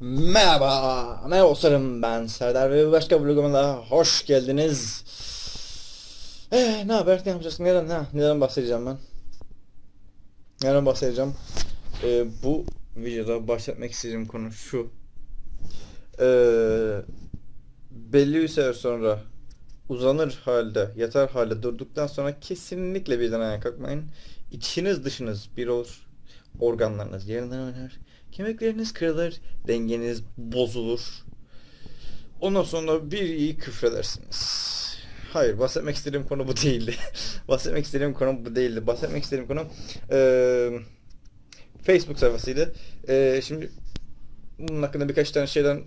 Merhaba dostlarım, ben Serdar ve başka vloguma da hoş geldiniz. Ne haber, ne yapacağız, neden bahsedeceğim ben? Neden bahsedeceğim? Bu videoda bahsetmek istediğim konu şu. Belli bir süre sonra uzanır halde, yatar halde durduktan sonra kesinlikle birden ayağa kalkmayın. İçiniz dışınız bir olur, organlarınız yerinden oynar, kemikleriniz kırılır, dengeniz bozulur. Ondan sonra bir iyi küfredersiniz. Hayır, bahsetmek istediğim konu bu değildi. Bahsetmek istediğim konu Facebook sayfasıydı. Şimdi bunun hakkında birkaç tane şeyden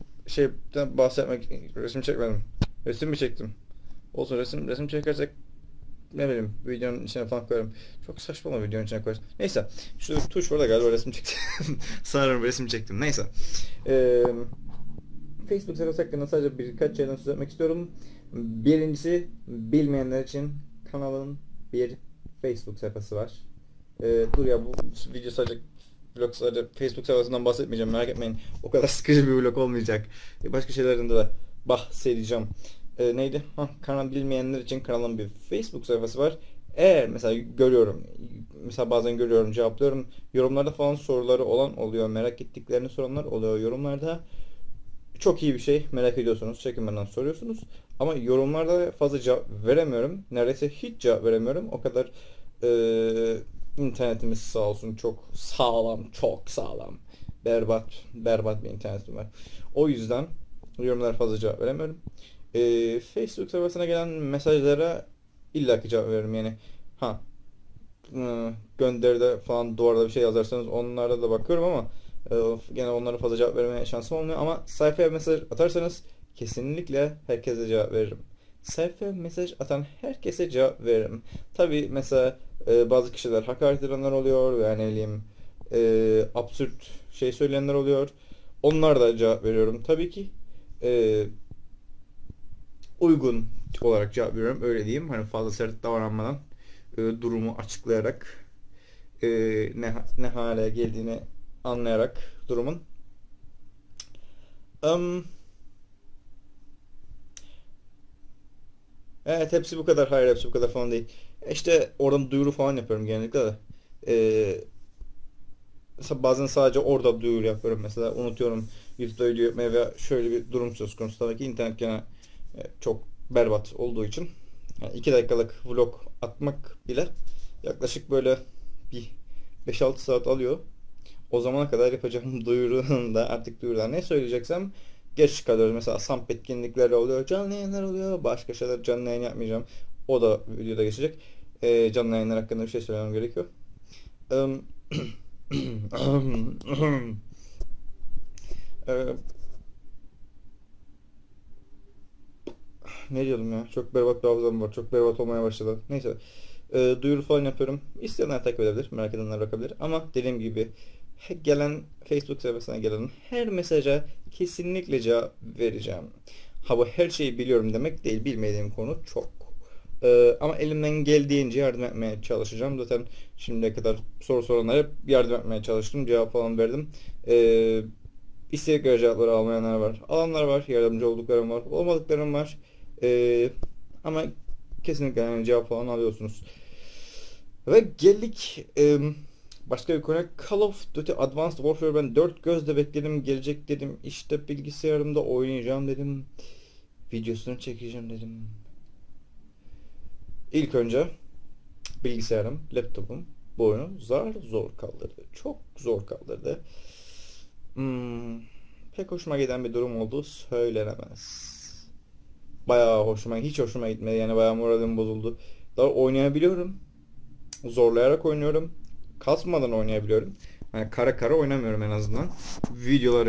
bahsetmek. Resim çekmedim. Resim mi çektim? Olsun, resim çekersek ne bileyim videonun içine falan koyarım. Çok saçma ama videonun içine koyarsın. Neyse. Şu tuş orada galiba, resim çektim. Sanırım resim çektim. Neyse. Facebook sayfası hakkında sadece birkaç şeyden söz etmek istiyorum. Birincisi, bilmeyenler için kanalın bir Facebook sayfası var. Dur ya, bu video sadece Facebook sayfasından bahsetmeyeceğim, merak etmeyin. O kadar sıkıcı bir vlog olmayacak. Başka şeylerden de bahsedeceğim. Neydi? Kanal, bilmeyenler için kanalın bir Facebook sayfası var. Eğer mesela görüyorum, bazen görüyorum, cevaplıyorum. Yorumlarda falan soruları olan oluyor, merak ettiklerini soranlar oluyor yorumlarda. Çok iyi bir şey, merak ediyorsunuz, çekinmeden soruyorsunuz. Ama yorumlarda fazla cevap veremiyorum. Neredeyse hiç cevap veremiyorum. O kadar internetimiz sağ olsun çok sağlam, berbat bir internetim var. O yüzden yorumlara fazla cevap veremiyorum. Facebook sayfasına gelen mesajlara illaki cevap veririm yani. Gönderide falan duvarda bir şey yazarsanız onlara da bakıyorum ama gene onlara fazla cevap vermeye şansım olmuyor. Ama sayfaya mesaj atarsanız kesinlikle herkese cevap veririm. Sayfaya mesaj atan herkese cevap veririm. Tabi mesela bazı kişiler hakaret edenler oluyor veya ne bileyim absürt şey söyleyenler oluyor. Onlara da cevap veriyorum. Tabii ki uygun olarak cevap veriyorum, öyle diyeyim. Hani fazla sert davranmadan, durumu açıklayarak, ne hale geldiğini anlayarak durumun. Evet, hepsi bu kadar. Hayır, hepsi bu kadar falan değil. İşte oradan duyuru falan yapıyorum genellikle de. Bazen sadece orada duyuru yapıyorum. Mesela unutuyorum YouTube'da video yapmaya veya şöyle bir durum söz konusu. Tabii ki internet gene çok berbat olduğu için 2 dakikalık vlog atmak bile yaklaşık böyle bir 5-6 saat alıyor. O zamana kadar yapacağım duyurunda artık duyurular ne söyleyeceksem geç kalıyoruz. Mesela kamp etkinlikleri oluyor, canlı yayınlar oluyor, başka şeyler. Canlı yayın yapmayacağım, o da videoda geçecek. Canlı yayınlar hakkında bir şey söylemem gerekiyor. Ne diyordum ya? Çok berbat bir hafızam var. Çok berbat olmaya başladı. Neyse. Duyuru falan yapıyorum. İsteyenler takip edebilir, merak edenler bakabilir. Ama dediğim gibi gelen Facebook sayfasına gelen her mesaja kesinlikle cevap vereceğim. Bu her şeyi biliyorum demek değil. Bilmediğim konu çok. Ama elimden geldiğince yardım etmeye çalışacağım. Zaten şimdiye kadar soru soranlara hep yardım etmeye çalıştım. Cevap falan verdim. İstedikleri cevapları almayanlar var. Alanlar var. Yardımcı olduklarım var. Olmadıklarım var. Ama kesinlikle yani cevap falan alıyorsunuz. Ve geldik başka bir konuya. Call of Duty Advanced Warfare ben 4 gözle bekledim, gelecek dedim. İşte bilgisayarımda oynayacağım dedim. Videosunu çekeceğim dedim. İlk önce bilgisayarım, laptopum bu oyunu zor kaldırdı. Çok zor kaldırdı. Pek hoşuma giden bir durum olduğu söylenemez. Bayağı hiç hoşuma gitmedi yani, bayağı moralim bozuldu. Daha oynayabiliyorum, zorlayarak oynuyorum, kasmadan oynayabiliyorum. Yani kara kara oynamıyorum en azından. Video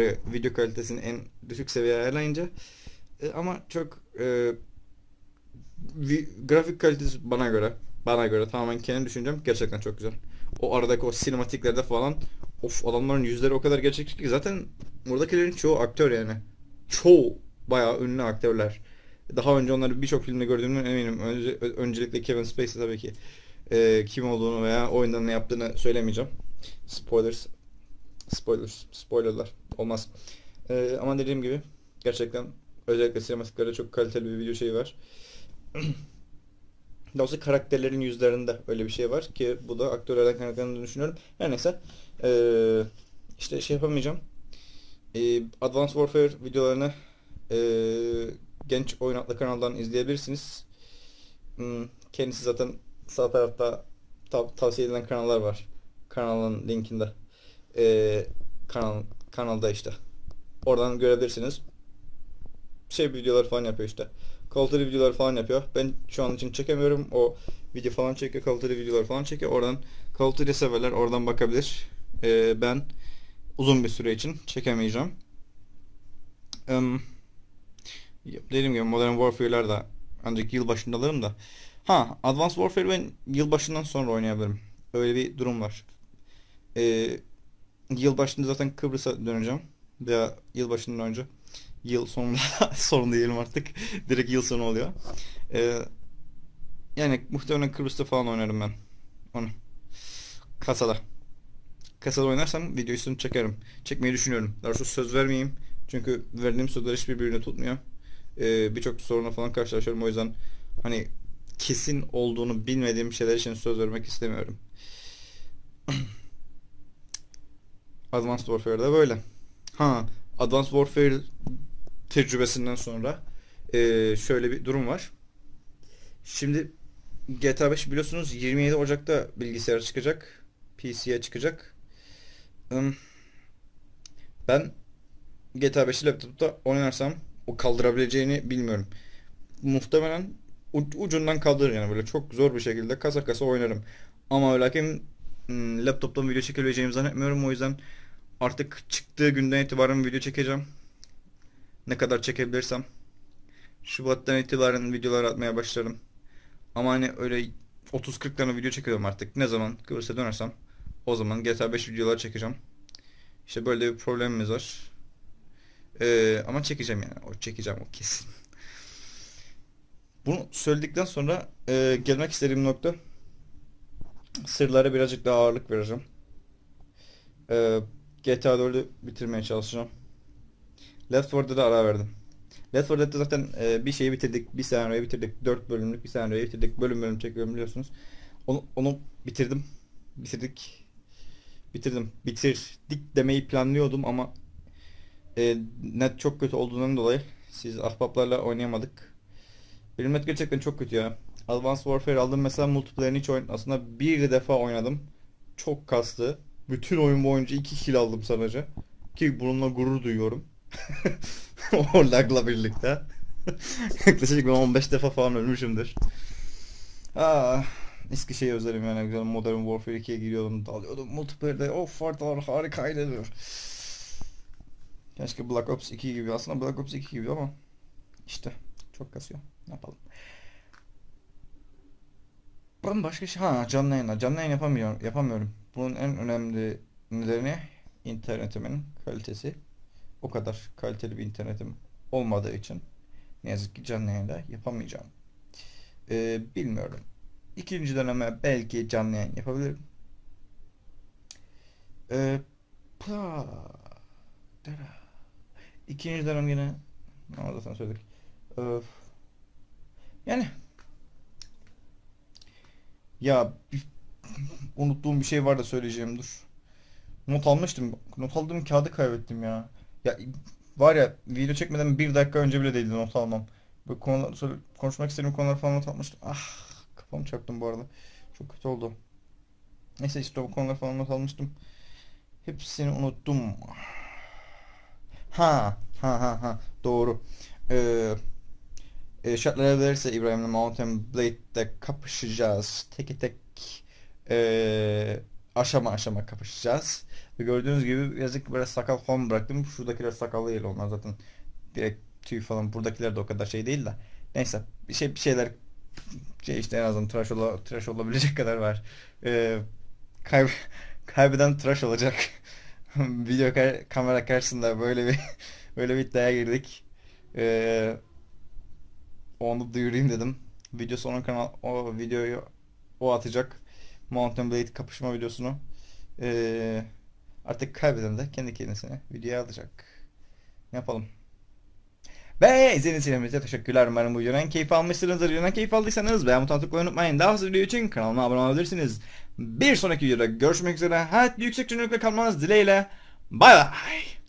kalitesini en düşük seviyeye ayarlayınca. Ama çok grafik kalitesi bana göre tamamen kendi düşüncem gerçekten çok güzel. O aradaki o sinematiklerde falan, of, adamların yüzleri o kadar gerçekçi ki zaten buradakilerin çoğu aktör yani. Çoğu bayağı ünlü aktörler. Daha önce onları birçok filmde gördüğümden eminim. Öncelikle Kevin Spacey tabii ki. Kim olduğunu veya oyunda ne yaptığını söylemeyeceğim. Spoilerlar. Olmaz. Ama dediğim gibi gerçekten özellikle sinematiklarda çok kaliteli bir video şeyi var. Dolayısıyla karakterlerin yüzlerinde öyle bir şey var ki bu da aktörlerden kaynaklandığını düşünüyorum. Her neyse işte şey yapamayacağım. Advanced Warfare videolarını Genç Oyun adlı kanaldan izleyebilirsiniz. Kendisi zaten sağ tarafta tavsiye edilen kanallar var. Kanalın linkinde. Kanalda işte. Oradan görebilirsiniz. Şey videolar falan yapıyor işte. Call of Duty videolar falan yapıyor. Ben şu an için çekemiyorum. O video falan çekiyor. Call of Duty videolar falan çekiyor. Oradan Call of Duty severler oradan bakabilir. Ben uzun bir süre için çekemeyeceğim. Dediğim gibi Modern Warfare'ler de ancak yılbaşında alırım da. Ha, Advanced Warfare ben yılbaşından sonra oynayabilirim. Öyle bir durum var. Yılbaşında zaten Kıbrıs'a döneceğim. Veya yılbaşından önce. Yıl sonunda sorun değilim artık. Direkt yıl sonu oluyor. Yani muhtemelen Kıbrıs'ta falan oynarım ben. Onu. Kasada. Kasada oynarsam videosunu çekerim. Çekmeyi düşünüyorum. Daha çok söz vermeyeyim. Çünkü verdiğim sözler hiçbir birbirine tutmuyor. Birçok soruna falan karşılaşıyorum. O yüzden hani kesin olduğunu bilmediğim şeyler için söz vermek istemiyorum. Advanced Warfare'da böyle. Ha, Advanced Warfare tecrübesinden sonra şöyle bir durum var. Şimdi GTA 5 biliyorsunuz 27 Ocak'ta bilgisayara çıkacak. PC'ye çıkacak. Ben GTA 5'i laptopta oynarsam o kaldırabileceğini bilmiyorum. Muhtemelen ucundan kaldırır yani böyle çok zor bir şekilde kasa kasa oynarım. Ama lakin laptoptan video çekebileceğimi zannetmiyorum. O yüzden artık çıktığı günden itibaren video çekeceğim. Ne kadar çekebilirsem. Şubat'tan itibaren videolar atmaya başlarım. Ama hani öyle 30-40 tane video çekiyorum artık. Ne zaman Kıbrıs'a dönersem o zaman GTA 5 videolar çekeceğim. İşte böyle bir problemimiz var. Ama çekeceğim yani. O kesin. Bunu söyledikten sonra gelmek istediğim nokta sırlara birazcık daha ağırlık vereceğim. GTA 4'ü bitirmeye çalışacağım. Left 4 Dead'e ara verdim. Left 4 Dead'de zaten bir şeyi bitirdik. Bir senaryoyu bitirdik. 4 bölümlük bir senaryoyu bitirdik. Bölüm bölüm çekiyorum biliyorsunuz. Onu bitirdim. Bitirdik demeyi planlıyordum ama net çok kötü olduğundan dolayı siz ahbaplarla oynayamadık. Benim net gerçekten çok kötü ya. Advanced Warfare aldım mesela multiplayer'ini hiç oynadım. Aslında bir defa oynadım. Çok kastı. Bütün oyun boyunca 2 kill aldım sadece. Ki bununla gurur duyuyorum. O lag'la birlikte. Yaklaşık ben 15 defa falan ölmüşümdür. Eski şeyi özlerim yani. Güzel Modern Warfare 2'ye giriyordum. Dalıyordum multiplayer'de. Of artılar harikaydı. Keşke Black Ops 2 gibi aslında Black Ops 2 gibi ama işte çok kasıyor. Ne yapalım? Ben başka şey canlı yayın yapamıyorum. Bunun en önemli nedeni internetimin kalitesi. O kadar kaliteli bir internetim olmadığı için ne yazık ki canlı yayında yapamayacağım. Bilmiyorum. İkinci döneme belki canlı yayın yapabilirim. İkinci dönem yine orada sana söyledik. Yani ya unuttuğum bir şey var da söyleyeceğim dur. Not almıştım. Not aldığım kağıdı kaybettim ya. Ya var ya video çekmeden bir dakika önce bile değildi not almam. Bu konular konuşmak istediğim konular falan not almıştım. Ah kafamı çarptım bu arada. Çok kötü oldu. Neyse işte bu konular falan not almıştım. Hepsini unuttum. Doğru. Şartlara verirse İbrahim'le Mountain Blade'de kapışacağız. Tek tek aşama aşama kapışacağız. Ve gördüğünüz gibi yazık böyle sakal falan bıraktım. Şuradakiler sakallı değil onlar zaten. Direkt tüy falan. Buradakiler de o kadar şey değil de. Neyse bir şeyler işte en azından tıraş olabilecek kadar var. Kaybeden tıraş olacak. Video kamera karşısında böyle bir iddiaya girdik. Onu duyurayım dedim. Video sonu o videoyu o atacak. Mountain Blade kapışma videosunu. Artık kaybeden de kendi kendisine videoya alacak. yapalım. Ve izlediğiniz için teşekkürler. Umarım bu videodan keyif almışsınızdır. Videodan keyif aldıysanız beğen butonuna tıklamayı unutmayın. Daha fazla video için kanalıma abone olabilirsiniz. Bir sonraki videoda görüşmek üzere. Hadi yüksek çözünürlükle kalmanız dileğiyle. Bay bay.